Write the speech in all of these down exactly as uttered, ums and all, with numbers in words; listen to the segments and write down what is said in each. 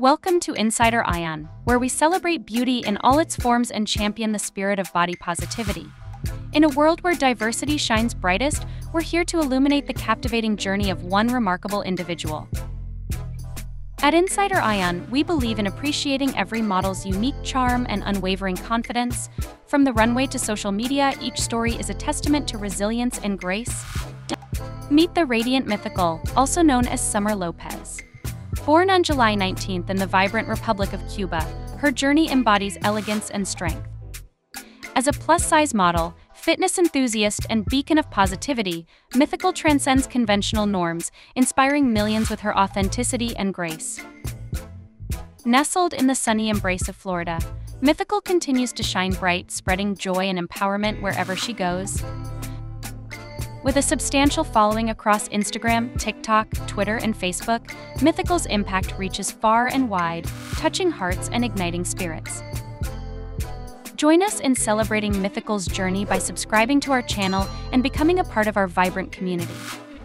Welcome to Insider Ion, where we celebrate beauty in all its forms and champion the spirit of body positivity. In a world where diversity shines brightest, we're here to illuminate the captivating journey of one remarkable individual. At Insider Ion, we believe in appreciating every model's unique charm and unwavering confidence. From the runway to social media, each story is a testament to resilience and grace. Meet the radiant Mythiccal, also known as Summer Lopez. Born on July nineteenth in the vibrant Republic of Cuba, her journey embodies elegance and strength. As a plus-size model, fitness enthusiast, and beacon of positivity, Mythiccal transcends conventional norms, inspiring millions with her authenticity and grace. Nestled in the sunny embrace of Florida, Mythiccal continues to shine bright, spreading joy and empowerment wherever she goes. With a substantial following across Instagram, TikTok, Twitter, and Facebook, Mythical's impact reaches far and wide, touching hearts and igniting spirits. Join us in celebrating Mythical's journey by subscribing to our channel and becoming a part of our vibrant community.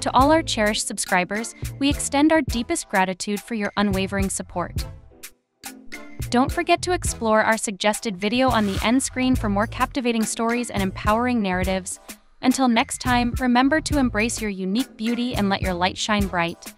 To all our cherished subscribers, we extend our deepest gratitude for your unwavering support. Don't forget to explore our suggested video on the end screen for more captivating stories and empowering narratives. Until next time, remember to embrace your unique beauty and let your light shine bright.